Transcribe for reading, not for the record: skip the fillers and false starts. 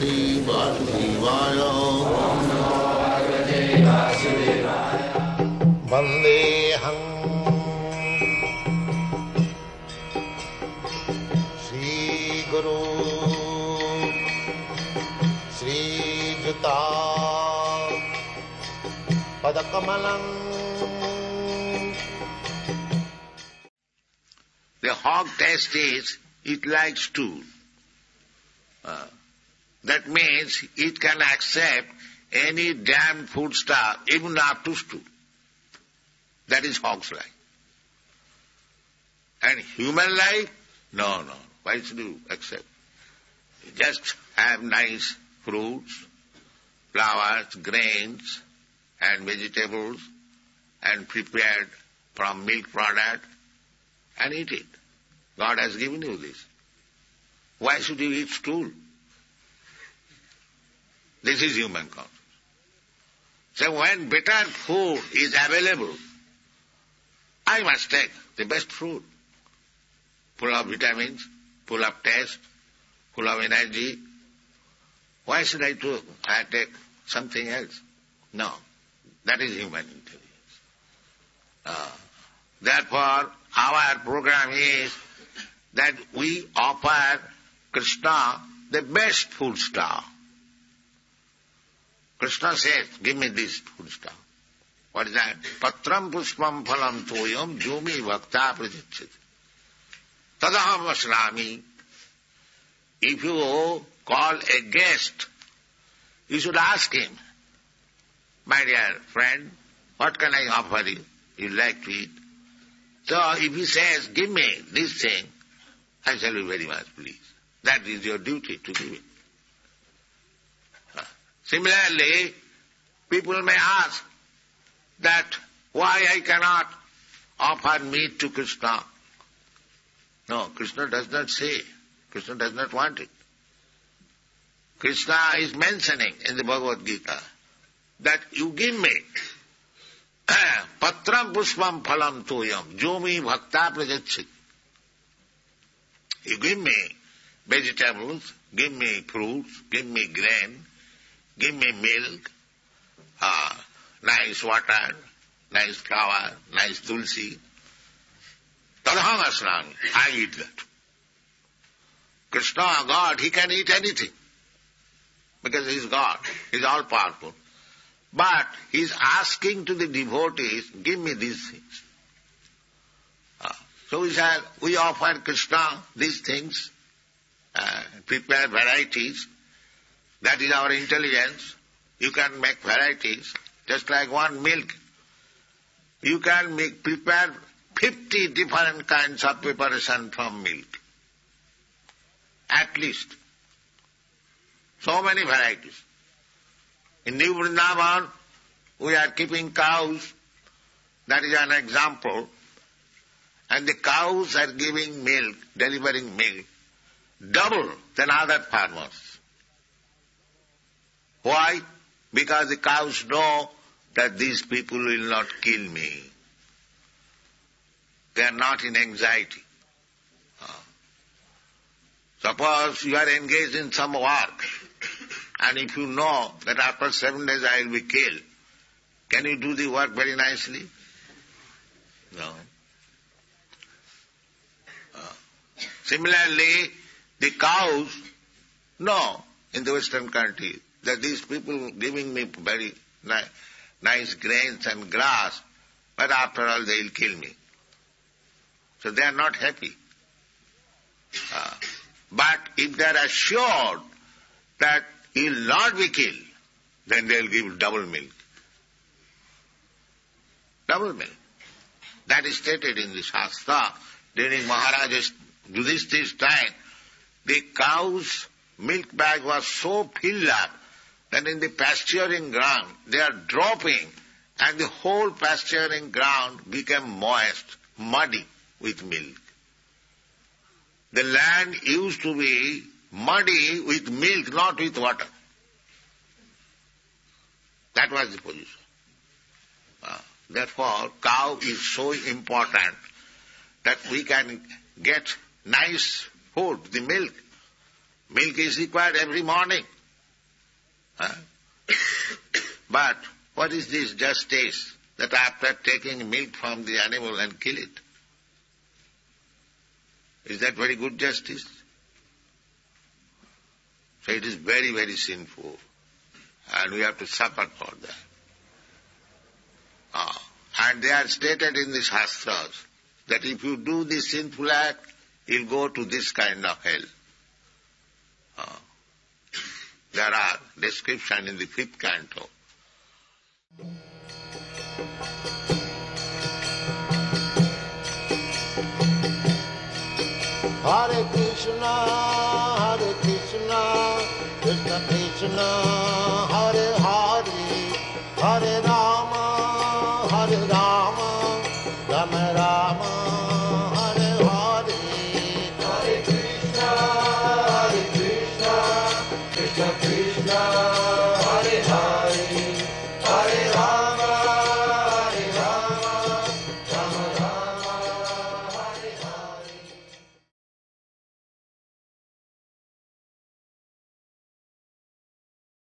Bhagavate Vasudevaya. Om Namo Bhagavate Vasudevaya. Vandeham Sri Guru Sri Juta Padakamalam. The hog test is, it likes to. That means it can accept any damn foodstuff, even up to stew. That is hog's life. And human life? No. Why should you accept? You just have nice fruits, flowers, grains, and vegetables, and prepared from milk product, and eat it. God has given you this. Why should you eat stool? This is human consciousness. So when better food is available, I must take the best food, full of vitamins, full of taste, full of energy. Why should I take something else? No. That is human intelligence. Therefore, our program is that we offer Krishna the best foodstuff. Krishna says, give me this foodstuff. What is that? Patram pushpam phalam toyam jumi vakta prajitsit. Tadaham vaslami. If you call a guest, you should ask him, my dear friend, what can I offer you? You like to eat? So if he says, give me this thing, I shall be very much pleased. That is your duty to give it. Similarly, people may ask that why I cannot offer meat to Krishna. No, Krishna does not say. Krishna does not want it. Krishna is mentioning in the Bhagavad Gita that you give me patram pushpam phalam toyam jomi bhakta prajachit. You give me vegetables, give me fruits, give me grain, give me milk, nice water, nice flour, nice tulsi. Tadham asnami. I eat that. Krishna, God, he can eat anything because he is God, he is all-powerful. But he is asking to the devotees, give me these things. So we offer Krishna these things, prepare varieties. That is our intelligence. You can make varieties, just like one milk. You can prepare 50 different kinds of preparation from milk, at least. So many varieties. In New Vrindavan, we are keeping cows. That is an example. And the cows are giving milk, delivering milk, double than other farmers. Why? Because the cows know that these people will not kill me. They are not in anxiety. Suppose you are engaged in some work, and if you know that after 7 days I will be killed, can you do the work very nicely? No. Similarly, the cows know in the Western country that these people giving me very nice grains and grass, but after all they will kill me. So they are not happy. But if they are assured that he will not be killed, then they will give double milk. Double milk. That is stated in the Shastra. During Maharaja's Yudhishthir's time, the cow's milk bag was so filled up that in the pasturing ground they are dropping, and the whole pasturing ground became moist, muddy with milk. The land used to be muddy with milk, not with water. That was the position. Therefore, cow is so important that we can get nice food, the milk. Milk is required every morning But what is this justice that after taking milk from the animal and kill it? Is that very good justice? So it is very, very sinful, and we have to suffer for that. And they are stated in the Shastras that if you do this sinful act, you'll go to this kind of hell. There are descriptions in the 5th canto. Hare Krishna, Hare Krishna, Krishna Krishna.